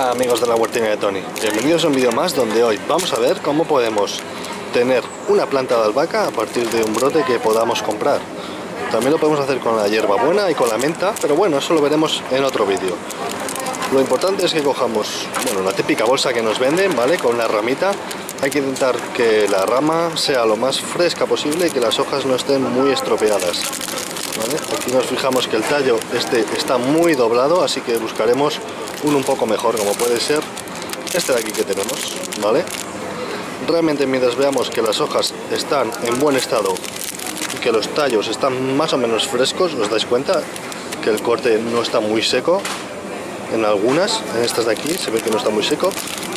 Hola amigos de La Huertina de Toni, bienvenidos a un vídeo más donde hoy vamos a ver cómo podemos tener una planta de albahaca a partir de un brote que podamos comprar. También lo podemos hacer con la hierbabuena y con la menta, pero bueno, eso lo veremos en otro vídeo. Lo importante es que cojamos, bueno, la típica bolsa que nos venden, ¿vale? Con una ramita. Hay que intentar que la rama sea lo más fresca posible y que las hojas no estén muy estropeadas, ¿vale? Aquí nos fijamos que el tallo está muy doblado, así que buscaremos uno un poco mejor, como puede ser este de aquí que tenemos, ¿vale? Realmente mientras veamos que las hojas están en buen estado y que los tallos están más o menos frescos, os dais cuenta que el corte no está muy seco. En algunas, en estas de aquí, se ve que no está muy seco,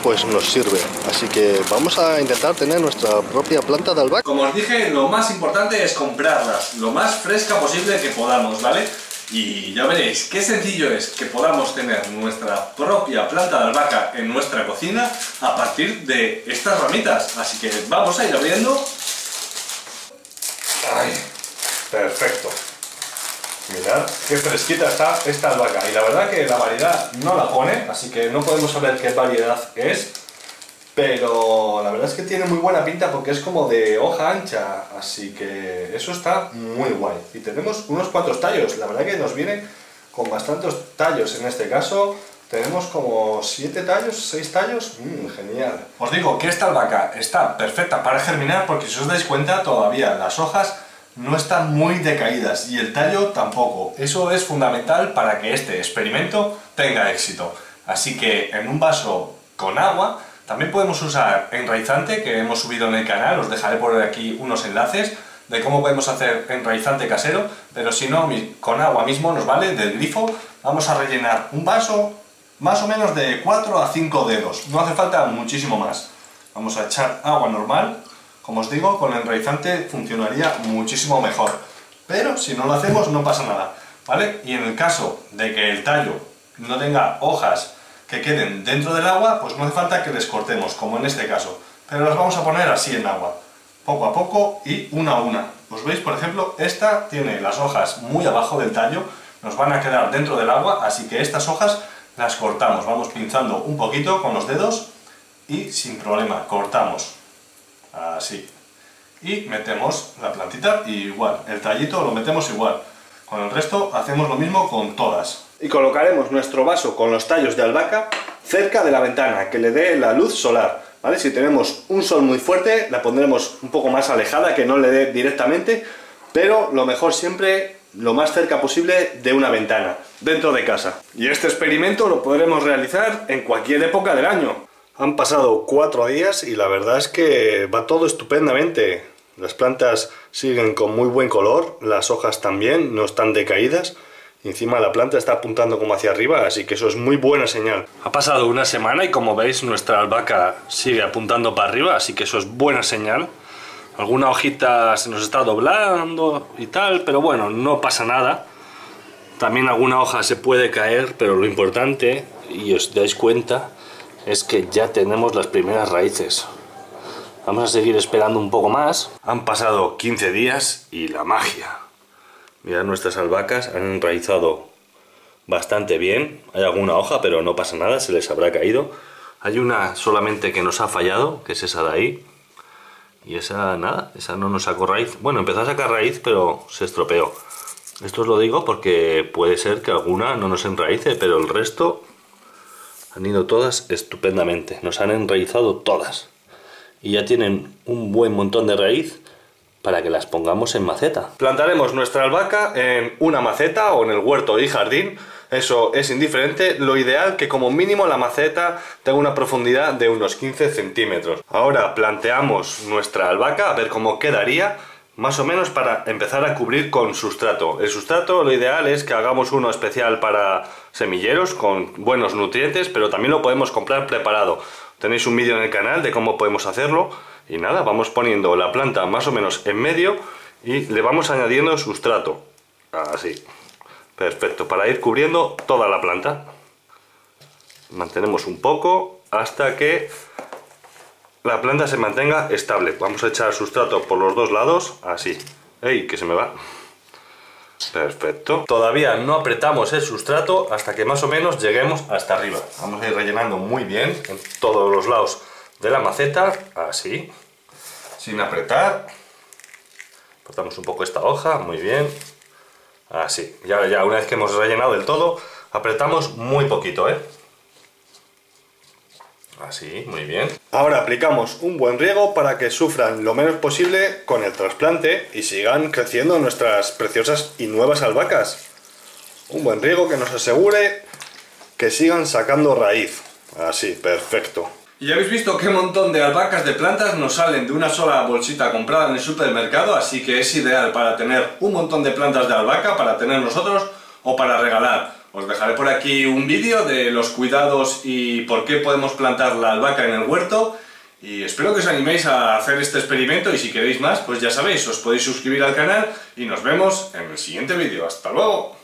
pues nos sirve. Así que vamos a intentar tener nuestra propia planta de albahaca. Como os dije, lo más importante es comprarlas lo más fresca posible que podamos, ¿vale? Y ya veréis qué sencillo es que podamos tener nuestra propia planta de albahaca en nuestra cocina a partir de estas ramitas. Así que vamos a ir abriendo. ¡Ay! Perfecto. Mirad qué fresquita está esta albahaca, y la verdad que la variedad no la pone, así que no podemos saber qué variedad es, pero la verdad es que tiene muy buena pinta porque es como de hoja ancha, así que eso está muy guay. Y tenemos unos cuantos tallos, la verdad que nos viene con bastantes tallos. En este caso tenemos como 7 tallos, 6 tallos, genial. Os digo que esta albahaca está perfecta para germinar porque si os dais cuenta todavía las hojas no están muy decaídas y el tallo tampoco. Eso es fundamental para que este experimento tenga éxito. Así que en un vaso con agua también podemos usar enraizante que hemos subido en el canal, os dejaré por aquí unos enlaces de cómo podemos hacer enraizante casero, pero si no, con agua mismo nos vale, del grifo. Vamos a rellenar un vaso más o menos de 4 a 5 dedos, no hace falta muchísimo más. Vamos a echar agua normal. Como os digo, con el enraizante funcionaría muchísimo mejor, pero si no lo hacemos no pasa nada, ¿vale? Y en el caso de que el tallo no tenga hojas que queden dentro del agua, pues no hace falta que les cortemos, como en este caso, pero las vamos a poner así en agua, poco a poco y una a una. Os veis, por ejemplo, esta tiene las hojas muy abajo del tallo, nos van a quedar dentro del agua, así que estas hojas las cortamos, vamos pinzando un poquito con los dedos y sin problema cortamos. Así. Y metemos la plantita igual, el tallito lo metemos igual. Con el resto hacemos lo mismo con todas. Y colocaremos nuestro vaso con los tallos de albahaca cerca de la ventana, que le dé la luz solar, ¿vale? Si tenemos un sol muy fuerte, la pondremos un poco más alejada, que no le dé directamente, pero lo mejor siempre, lo más cerca posible de una ventana, dentro de casa. Y este experimento lo podremos realizar en cualquier época del año. Han pasado 4 días y la verdad es que va todo estupendamente. Las plantas siguen con muy buen color, las hojas también, no están decaídas. Y encima la planta está apuntando como hacia arriba, así que eso es muy buena señal. Ha pasado una semana y como veis nuestra albahaca sigue apuntando para arriba, así que eso es buena señal. Alguna hojita se nos está doblando y tal, pero bueno, no pasa nada. También alguna hoja se puede caer, pero lo importante, y os dais cuenta, es que ya tenemos las primeras raíces. Vamos a seguir esperando un poco más. Han pasado 15 días y la magia. Mirad, nuestras albahacas han enraizado bastante bien. Hay alguna hoja, pero no pasa nada, se les habrá caído. Hay una solamente que nos ha fallado, que es esa de ahí. Y esa nada, esa no nos sacó raíz. Bueno, empezó a sacar raíz, pero se estropeó. Esto os lo digo porque puede ser que alguna no nos enraice, pero el resto han ido todas estupendamente, nos han enraizado todas y ya tienen un buen montón de raíz para que las pongamos en maceta. Plantaremos nuestra albahaca en una maceta o en el huerto y jardín, eso es indiferente, lo ideal que como mínimo la maceta tenga una profundidad de unos 15 centímetros. Ahora planteamos nuestra albahaca a ver cómo quedaría, más o menos para empezar a cubrir con sustrato. El sustrato lo ideal es que hagamos uno especial para semilleros con buenos nutrientes, pero también lo podemos comprar preparado. Tenéis un vídeo en el canal de cómo podemos hacerlo y nada, vamos poniendo la planta más o menos en medio y le vamos añadiendo sustrato. Así. Perfecto, para ir cubriendo toda la planta. Mantenemos un poco hasta que la planta se mantenga estable. Vamos a echar sustrato por los dos lados, así. ¡Ey, que se me va! Perfecto. Todavía no apretamos el sustrato hasta que más o menos lleguemos hasta arriba. Vamos a ir rellenando muy bien en todos los lados de la maceta, así, sin apretar. Cortamos un poco esta hoja, muy bien, así. Ya una vez que hemos rellenado del todo, apretamos muy poquito, ¿eh? Así, muy bien. Ahora aplicamos un buen riego para que sufran lo menos posible con el trasplante y sigan creciendo nuestras preciosas y nuevas albahacas. Un buen riego que nos asegure que sigan sacando raíz. Así, perfecto. Y ya habéis visto qué montón de albahacas de plantas nos salen de una sola bolsita comprada en el supermercado, así que es ideal para tener un montón de plantas de albahaca, para tener nosotros o para regalar. Os dejaré por aquí un vídeo de los cuidados y por qué podemos plantar la albahaca en el huerto, y espero que os animéis a hacer este experimento, y si queréis más, pues ya sabéis, os podéis suscribir al canal y nos vemos en el siguiente vídeo. ¡Hasta luego!